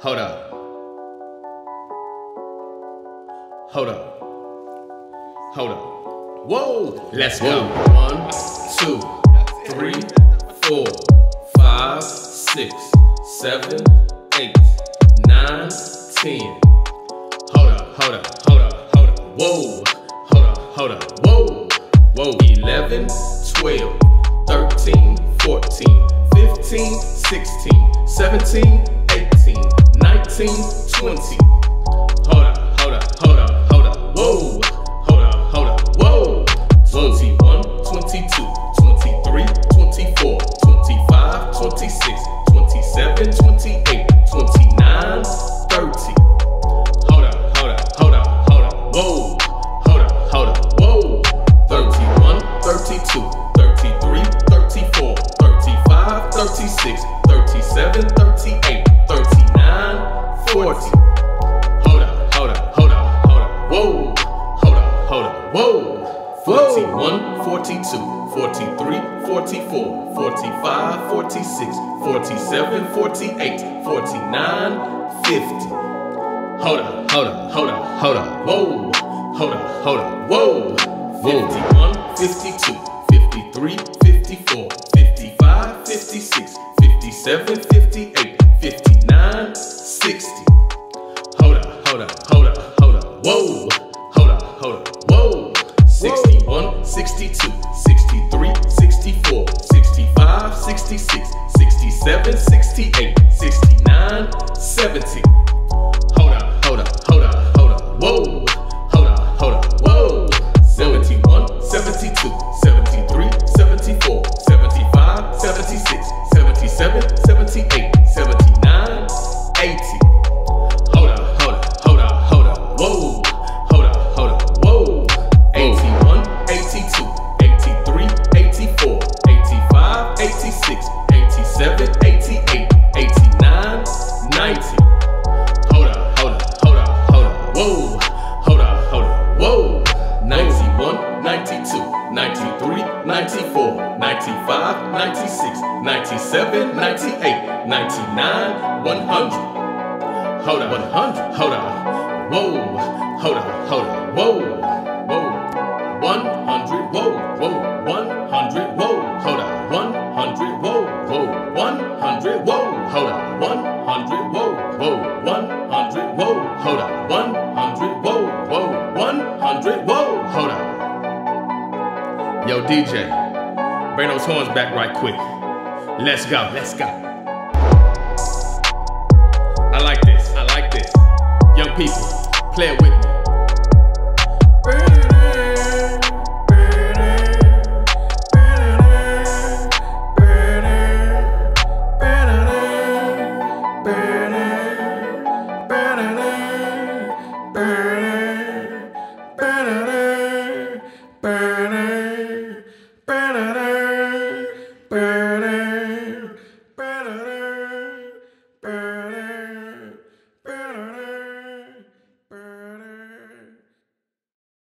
Hold up. Whoa, let's go. 1, 2, 3, 4, 5, 6, 7, 8, 9, 10. Hold up. Whoa, hold up. Whoa. 11, 12, 13, 14, 15, 16, 17, 18, 19, 20. Hold up. Whoa. Hold up. Whoa. 21, 22, 23, 24, 25, 26, 27, 28, 29, 30. Hold up. Whoa. Hold up. Whoa. 31, 32, 33, 34. 36, 37, 38, 39, 40. Hold up. Whoa. Hold up. Whoa. 41, 42, 43, 44, 45, 46, 47, 48, 49, 50. Hold up. Whoa. Hold up. Whoa. 51, 52, 53, 54. 56, 57, 58, 59, 60. Hold up. Whoa. Hold up. Whoa. 61, 62, 63, 64, 65, 66, 67, 68, 69, 70. Hold up. Whoa. Hold up. Whoa. 71, 72, 73, 74, 75, 76, 77, 78, 79, 80. Hold up. Whoa. Hold up. Whoa. 81, 82, 83, 84, 85, 86, 87, 88, 89, 90. Hold up. Whoa. Hold up. Whoa. 91, 92, 93, 94, 95, 96, 97, 98, 99, 100. Hold up. Whoa. Hold up. Whoa. 100. Whoa. 100. Whoa. Hold up. 100. Whoa. 100. Whoa. Hold up. 100. Whoa. 100. Whoa. Hold up. 100. Whoa. 100. Whoa. Hold up. Yo, DJ, bring those horns back right quick. Let's go. I like this. Young people, play it with me.